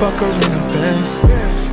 fuck her in the best.